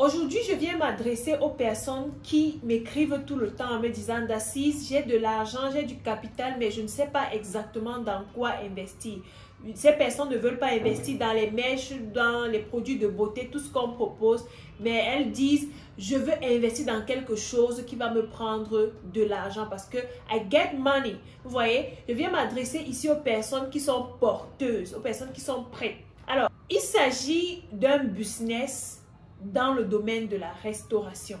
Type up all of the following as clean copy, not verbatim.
Aujourd'hui, je viens m'adresser aux personnes qui m'écrivent tout le temps en me disant « Dassis, j'ai de l'argent, j'ai du capital, mais je ne sais pas exactement dans quoi investir. » Ces personnes ne veulent pas investir dans les mèches, dans les produits de beauté, tout ce qu'on propose, mais elles disent « Je veux investir dans quelque chose qui va me prendre de l'argent parce que I get money. » Vous voyez, je viens m'adresser ici aux personnes qui sont porteuses, aux personnes qui sont prêtes. Alors, il s'agit d'un business dans le domaine de la restauration.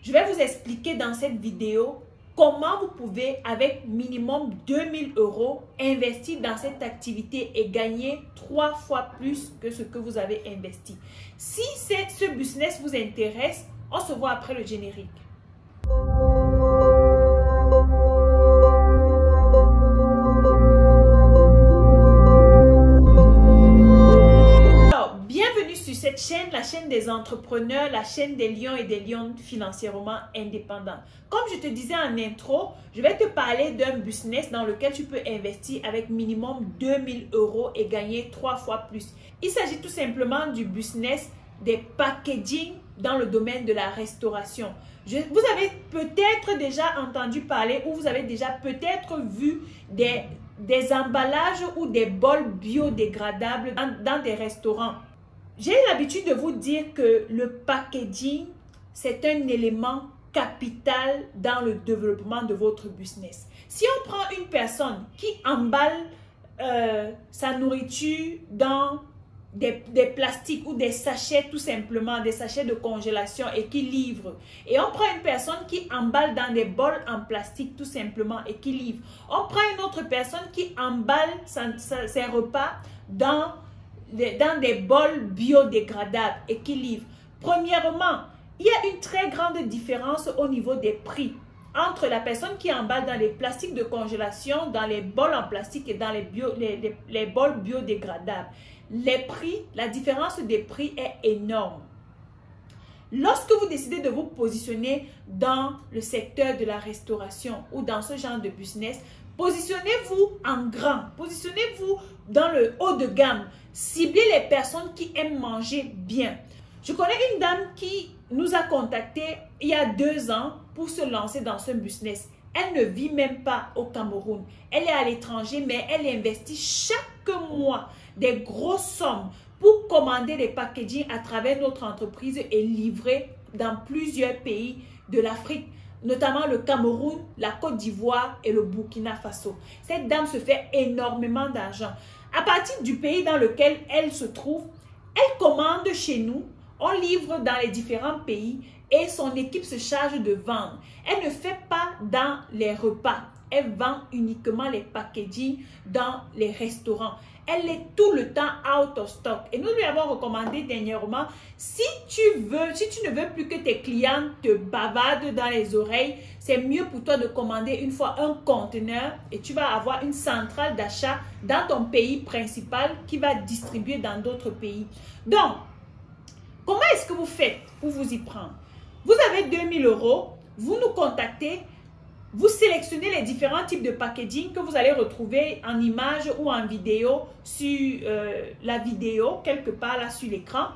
Je vais vous expliquer dans cette vidéo comment vous pouvez, avec minimum 2 000 euros, investir dans cette activité et gagner 3 fois plus que ce que vous avez investi. Si ce business vous intéresse, on se voit après le générique. Cette chaîne, la chaîne des entrepreneurs, la chaîne des lions et des lionnes financièrement indépendants. Comme je te disais en intro, je vais te parler d'un business dans lequel tu peux investir avec minimum 2 000 euros et gagner 3 fois plus. Il s'agit tout simplement du business des packaging dans le domaine de la restauration. Vous avez peut-être déjà entendu parler ou vous avez déjà peut-être vu des emballages ou des bols biodégradables dans des restaurants. J'ai l'habitude de vous dire que le packaging, c'est un élément capital dans le développement de votre business. Si on prend une personne qui emballe sa nourriture dans des plastiques ou des sachets tout simplement, des sachets de congélation et qui livre. Et on prend une personne qui emballe dans des bols en plastique tout simplement et qui livre. On prend une autre personne qui emballe ses repas dans des bols biodégradables et qui livrent. Premièrement, il y a une très grande différence au niveau des prix entre la personne qui emballe dans les plastiques de congélation, dans les bols en plastique et dans les bols biodégradables. Les prix, la différence des prix est énorme. Lorsque vous décidez de vous positionner dans le secteur de la restauration ou dans ce genre de business, positionnez-vous en grand, positionnez-vous dans le haut de gamme, ciblez les personnes qui aiment manger bien. Je connais une dame qui nous a contactés il y a 2 ans pour se lancer dans ce business. Elle ne vit même pas au Cameroun, elle est à l'étranger, mais elle investit chaque mois des grosses sommes pour commander des packagings à travers notre entreprise et livrer dans plusieurs pays de l'Afrique, notamment le Cameroun, la Côte d'Ivoire et le Burkina Faso. Cette dame se fait énormément d'argent. À partir du pays dans lequel elle se trouve, elle commande chez nous, on livre dans les différents pays et son équipe se charge de vendre. Elle ne fait pas dans les repas, elle vend uniquement les packagings dans les restaurants. Elle est tout le temps out of stock. Et nous lui avons recommandé dernièrement, si tu ne veux plus que tes clients te bavardent dans les oreilles, c'est mieux pour toi de commander une fois un conteneur et tu vas avoir une centrale d'achat dans ton pays principal qui va distribuer dans d'autres pays. Donc, comment est-ce que vous faites pour vous y prendre? Vous avez 2 000 euros, vous nous contactez. Vous sélectionnez les différents types de packaging que vous allez retrouver en image ou en vidéo sur la vidéo, quelque part là sur l'écran.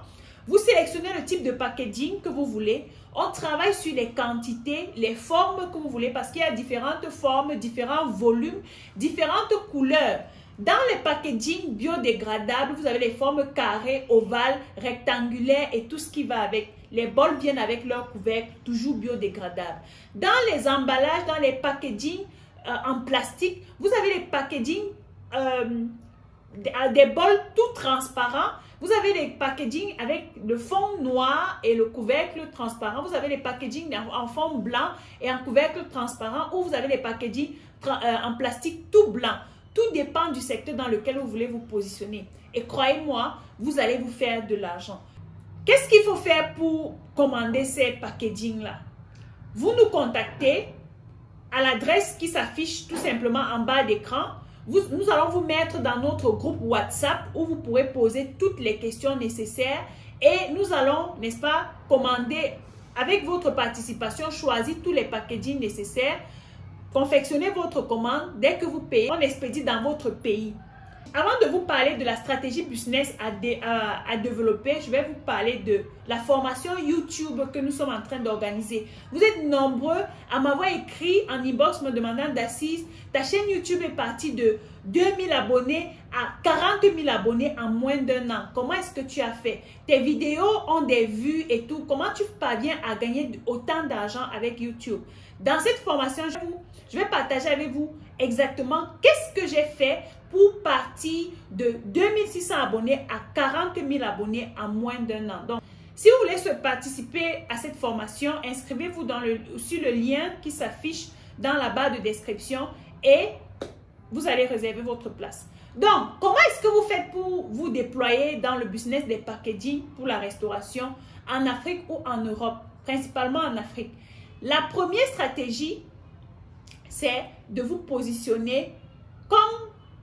Vous sélectionnez le type de packaging que vous voulez. On travaille sur les quantités, les formes que vous voulez parce qu'il y a différentes formes, différents volumes, différentes couleurs. Dans les packagings biodégradables, vous avez les formes carrées, ovales, rectangulaires et tout ce qui va avec. Les bols viennent avec leur couvercle, toujours biodégradables. Dans les emballages, dans les packagings en plastique, vous avez les packagings, des bols tout transparents. Vous avez les packagings avec le fond noir et le couvercle transparent. Vous avez les packagings en fond blanc et en couvercle transparent ou vous avez les packagings en plastique tout blanc. Tout dépend du secteur dans lequel vous voulez vous positionner. Et croyez-moi, vous allez vous faire de l'argent. Qu'est-ce qu'il faut faire pour commander ces packagings-là? Vous nous contactez à l'adresse qui s'affiche tout simplement en bas d'écran. Nous allons vous mettre dans notre groupe WhatsApp où vous pourrez poser toutes les questions nécessaires. Et nous allons, n'est-ce pas, commander avec votre participation, choisir tous les packagings nécessaires. Confectionnez votre commande. Dès que vous payez, on expédie dans votre pays. Avant de vous parler de la stratégie business à développer, je vais vous parler de la formation YouTube que nous sommes en train d'organiser. Vous êtes nombreux à m'avoir écrit en inbox me demandant d'Assise, ta chaîne YouTube est partie de 2000 abonnés à 40 000 abonnés en moins d'un an. Comment est-ce que tu as fait? Tes vidéos ont des vues et tout. Comment tu parviens à gagner autant d'argent avec YouTube? Dans cette formation, je vais partager avec vous exactement qu'est-ce que j'ai fait pour partir de 2600 abonnés à 40 000 abonnés en moins d'un an. Donc, si vous voulez participer à cette formation, inscrivez-vous sur le lien qui s'affiche dans la barre de description et vous allez réserver votre place. Donc, comment est-ce que vous faites pour vous déployer dans le business des packaging pour la restauration en Afrique ou en Europe, principalement en Afrique? La première stratégie, c'est de vous positionner comme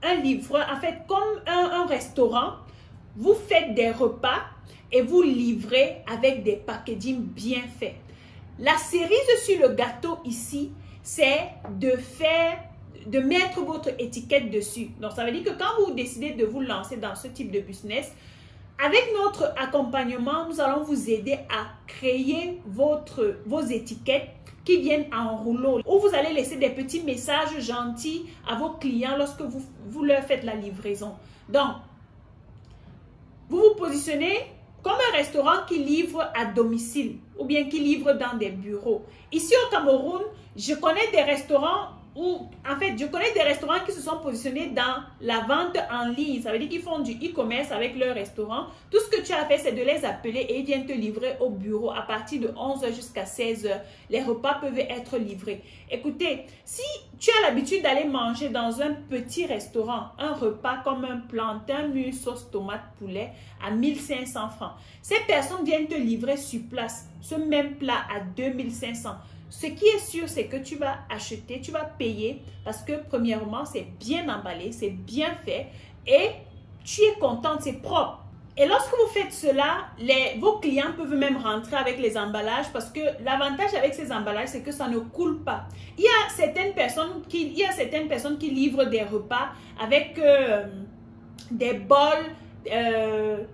un livreur, en fait, comme un restaurant. Vous faites des repas et vous livrez avec des packaging bien faits. La cerise sur le gâteau ici, c'est de mettre votre étiquette dessus. Donc, ça veut dire que quand vous décidez de vous lancer dans ce type de business, avec notre accompagnement, nous allons vous aider à créer vos étiquettes qui viennent en rouleau, où vous allez laisser des petits messages gentils à vos clients lorsque vous leur faites la livraison. Donc, vous vous positionnez comme un restaurant qui livre à domicile ou bien qui livre dans des bureaux. Ici au Cameroun, je connais des restaurants qui se sont positionnés dans la vente en ligne. Ça veut dire qu'ils font du e-commerce avec leur restaurant. Tout ce que tu as fait, c'est de les appeler et ils viennent te livrer au bureau à partir de 11h jusqu'à 16h. Les repas peuvent être livrés. Écoutez, si tu as l'habitude d'aller manger dans un petit restaurant, un repas comme un plantain mûr, sauce tomate, poulet à 1500 francs, ces personnes viennent te livrer sur place ce même plat à 2500. Ce qui est sûr, c'est que tu vas acheter, tu vas payer parce que premièrement, c'est bien emballé, c'est bien fait et tu es contente, c'est propre. Et lorsque vous faites cela, vos clients peuvent même rentrer avec les emballages parce que l'avantage avec ces emballages, c'est que ça ne coule pas. Il y a certaines personnes qui livrent des repas avec des bols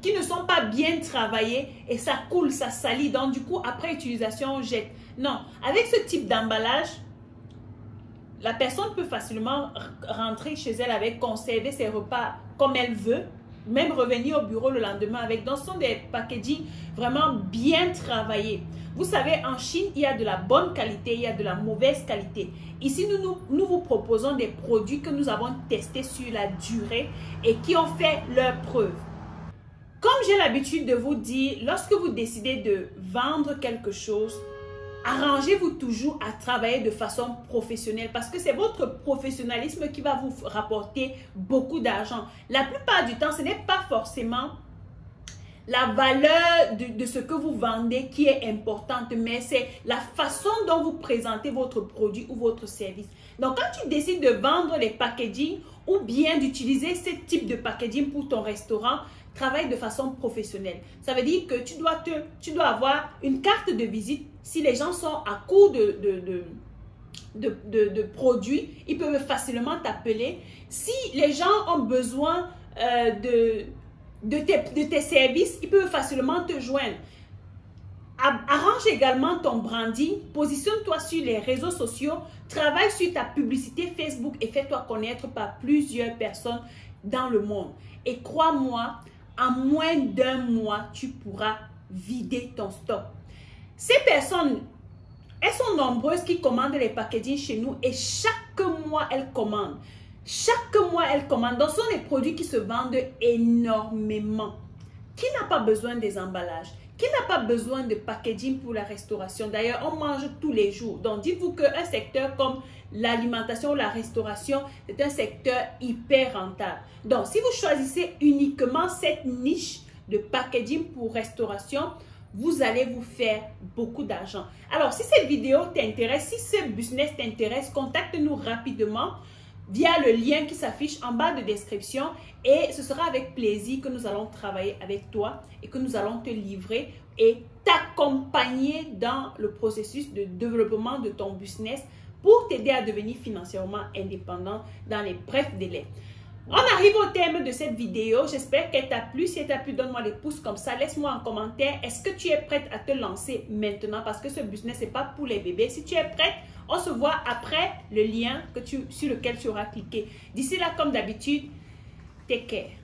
qui ne sont pas bien travaillés et ça coule, ça salit. Donc, du coup, après utilisation, on jette. Non, avec ce type d'emballage, la personne peut facilement rentrer chez elle avec, conserver ses repas comme elle veut, même revenir au bureau le lendemain avec. Donc, ce sont des packaging vraiment bien travaillés. Vous savez, en Chine, il y a de la bonne qualité, il y a de la mauvaise qualité. Ici, nous vous proposons des produits que nous avons testés sur la durée et qui ont fait leur preuve. Comme j'ai l'habitude de vous dire, lorsque vous décidez de vendre quelque chose, arrangez-vous toujours à travailler de façon professionnelle parce que c'est votre professionnalisme qui va vous rapporter beaucoup d'argent. La plupart du temps, ce n'est pas forcément la valeur de ce que vous vendez qui est importante, mais c'est la façon dont vous présentez votre produit ou votre service. Donc, quand tu décides de vendre les packaging ou bien d'utiliser ce type de packaging pour ton restaurant, travaille de façon professionnelle. Ça veut dire que tu dois avoir une carte de visite. Si les gens sont à court de produits, ils peuvent facilement t'appeler. Si les gens ont besoin de tes services, ils peuvent facilement te joindre. Arrange également ton branding, positionne-toi sur les réseaux sociaux, travaille sur ta publicité Facebook et fais-toi connaître par plusieurs personnes dans le monde. Et crois-moi, en moins d'un mois, tu pourras vider ton stock. Ces personnes, elles sont nombreuses qui commandent les packaging chez nous et chaque mois, elles commandent. Chaque mois, elle commande. Donc, ce sont des produits qui se vendent énormément. Qui n'a pas besoin des emballages? Qui n'a pas besoin de packaging pour la restauration? D'ailleurs, on mange tous les jours. Donc, dites-vous qu'un secteur comme l'alimentation ou la restauration, c'est un secteur hyper rentable. Donc, si vous choisissez uniquement cette niche de packaging pour restauration, vous allez vous faire beaucoup d'argent. Alors, si cette vidéo t'intéresse, si ce business t'intéresse, contacte-nous rapidement via le lien qui s'affiche en bas de description et ce sera avec plaisir que nous allons travailler avec toi et que nous allons te livrer et t'accompagner dans le processus de développement de ton business pour t'aider à devenir financièrement indépendant dans les brefs délais. On arrive au terme de cette vidéo. J'espère qu'elle t'a plu. Si elle t'a plu, donne-moi des pouces comme ça. Laisse-moi en commentaire. Est-ce que tu es prête à te lancer maintenant? Parce que ce business, ce n'est pas pour les bébés. Si tu es prête, on se voit après le lien sur lequel tu auras cliqué. D'ici là, comme d'habitude, take care.